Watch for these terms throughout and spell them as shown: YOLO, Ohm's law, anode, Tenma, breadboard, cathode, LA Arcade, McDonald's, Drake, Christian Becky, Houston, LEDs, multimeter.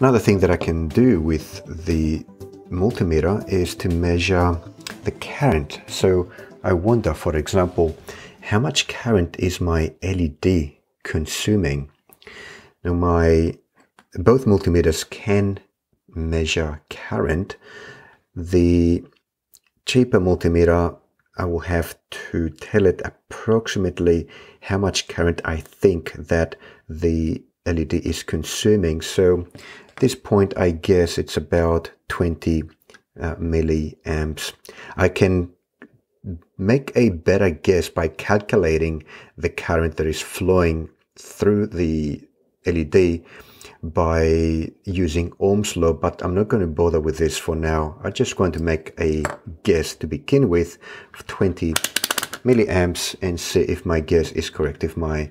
Another thing that I can do with the multimeter is to measure the current. So I wonder, for example, how much current is my LED consuming? Now both multimeters can measure current. The cheaper multimeter, I will have to tell it approximately how much current I think that the LED is consuming. So at this point, I guess it's about 20 milliamps. I can make a better guess by calculating the current that is flowing through the LED by using Ohm's law, but I'm not going to bother with this for now. I just want to make a guess to begin with of 20 milliamps and see if my guess is correct, if my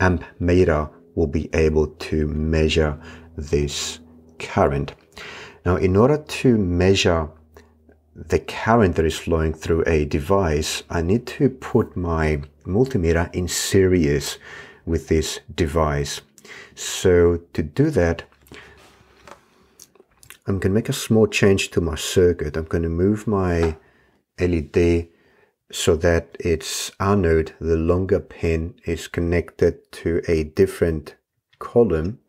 amp meter will be able to measure this current. Now, in order to measure the current that is flowing through a device, I need to put my multimeter in series with this device. So to do that, I'm going to make a small change to my circuit. I'm going to move my LED so that its anode, the longer pin, is connected to a different column.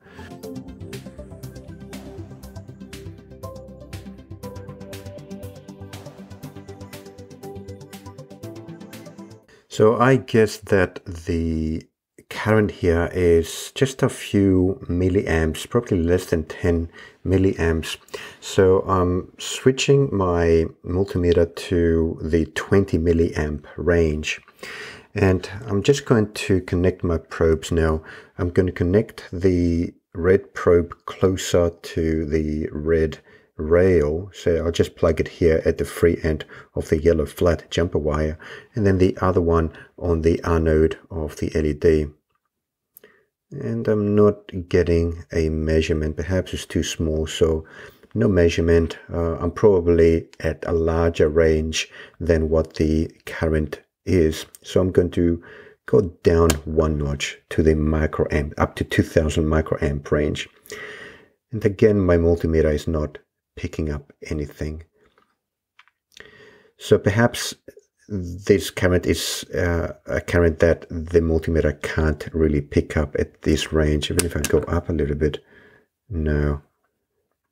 So I guess that the current here is just a few milliamps, probably less than 10 milliamps. So I'm switching my multimeter to the 20 milliamp range. And I'm just going to connect my probes now. I'm going to connect the red probe closer to the red rail. So I'll just plug it here at the free end of the yellow flat jumper wire, and then the other one on the anode of the LED. And I'm not getting a measurement. Perhaps it's too small, so no measurement. I'm probably at a larger range than what the current is. So I'm going to go down one notch to the microamp, up to 2000 microamp range. And again, my multimeter is not picking up anything. So perhaps this current is a current that the multimeter can't really pick up at this range. Even if I go up a little bit, no.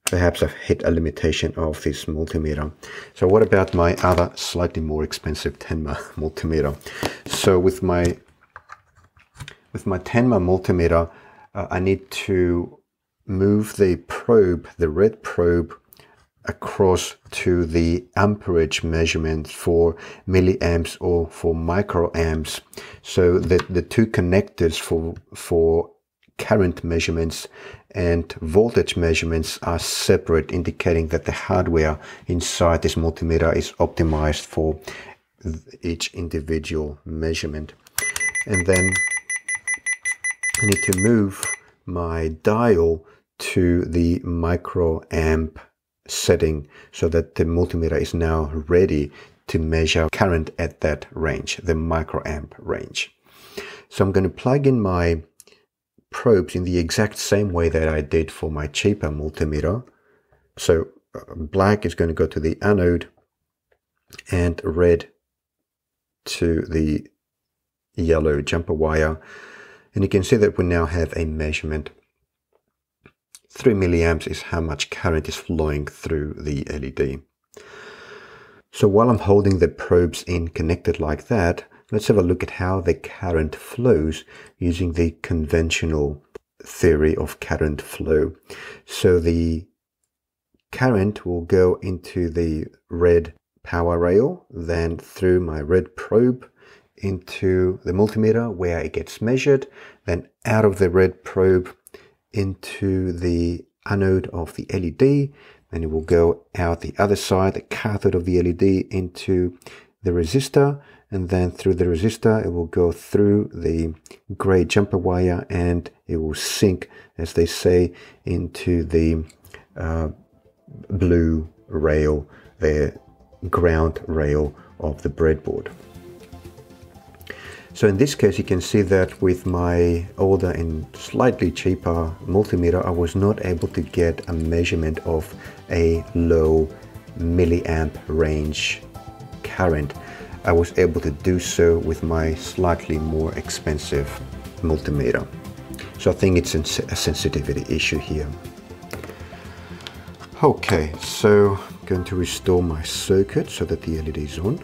Perhaps I've hit a limitation of this multimeter. So what about my other slightly more expensive Tenma multimeter? So with my Tenma multimeter, I need to move the probe, the red probe, across to the amperage measurement for milliamps or for microamps. So the two connectors for current measurements and voltage measurements are separate, indicating that the hardware inside this multimeter is optimized for each individual measurement. And then I need to move my dial to the microamp setting so that the multimeter is now ready to measure current at that range, the microamp range. So I'm going to plug in my probes in the exact same way that I did for my cheaper multimeter. So black is going to go to the anode and red to the yellow jumper wire. And you can see that we now have a measurement. 3 milliamps is how much current is flowing through the LED. So while I'm holding the probes in connected like that, let's have a look at how the current flows using the conventional theory of current flow. So the current will go into the red power rail, then through my red probe into the multimeter where it gets measured, then out of the red probe into the anode of the LED, and it will go out the other side, the cathode of the LED, into the resistor, and then through the resistor it will go through the gray jumper wire and it will sink, as they say, into the blue rail, the ground rail of the breadboard. So in this case, you can see that with my older and slightly cheaper multimeter, I was not able to get a measurement of a low milliamp range current. I was able to do so with my slightly more expensive multimeter. So I think it's a sensitivity issue here. Okay, so I'm going to restore my circuit so that the LED is on.